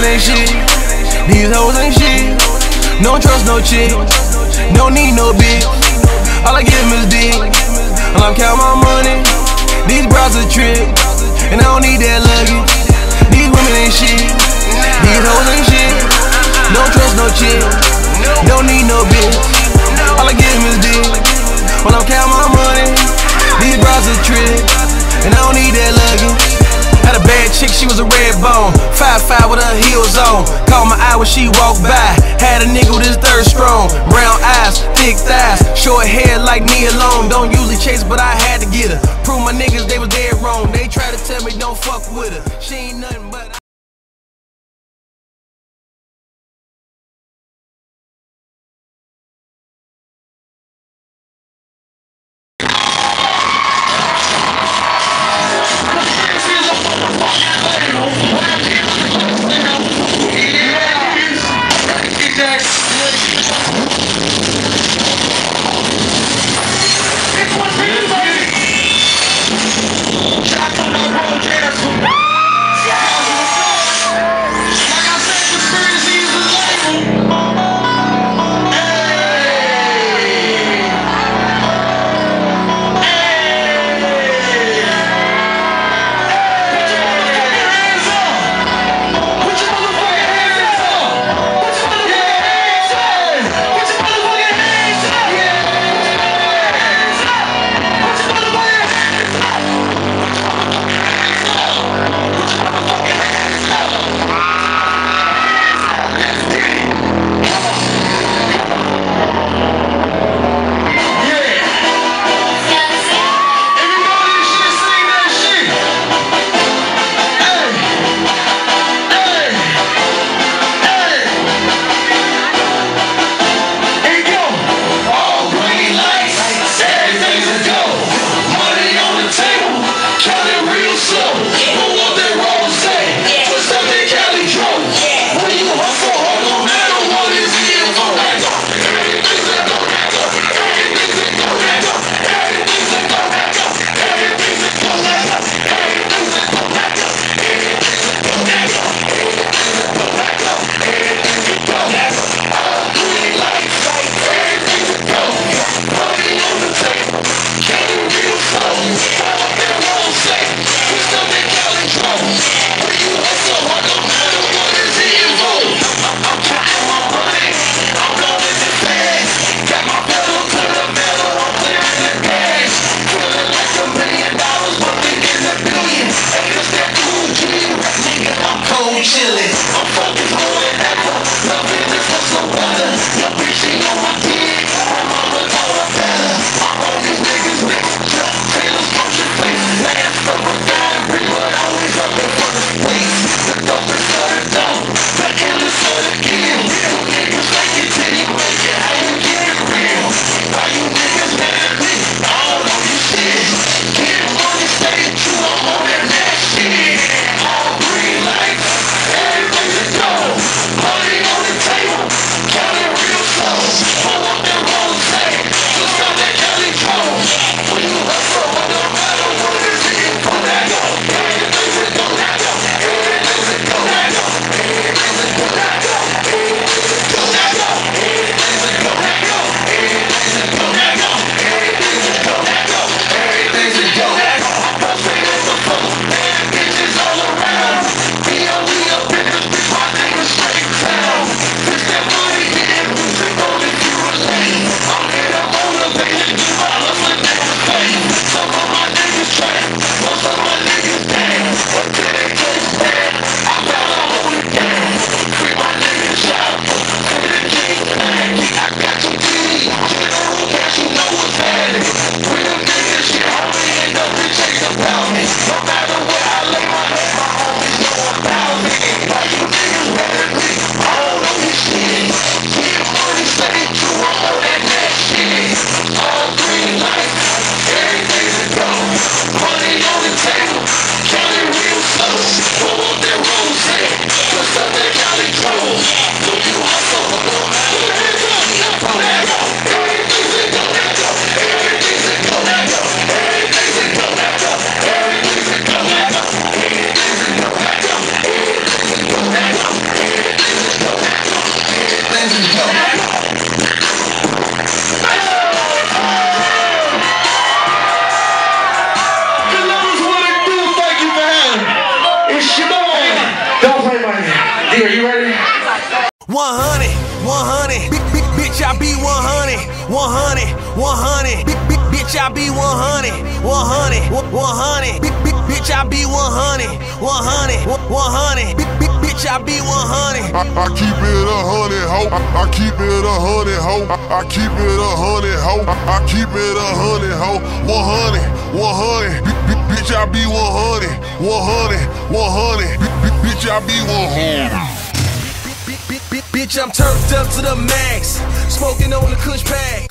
niggas ain't shit. These hoes ain't shit. No trust, no chick. No need no bitch. All I give is dick. And I'm counting my money. These bras are trick. And I don't need that luggage. These women ain't shit. These hoes ain't shit. No trust, no chick. Don't need no bitch. All I give is dick. When I'm counting my money. These bras are trick. And I don't need that luggage. Had a bad chick, she was a red bone. 5'5" with her heels on. Caught my eye when she walked by. Had a nigga with his third strong. Brown eyes, thick thighs, short hair like me alone. Don't usually chase, but I had to get her. Prove my niggas they was dead wrong. They tried to tell me don't fuck with her. She ain't nothing but I 100, bitch, I be 100, bitch, I be 100, bitch, I be 100, bitch, I be 100. I keep it 100, ho. I keep it 100, ho. I keep it 100, ho. I keep it 100, ho. 100, bitch, I be 100, bitch, I be 100. Bitch, I'm turned up to the max, smoking on the Kush pack.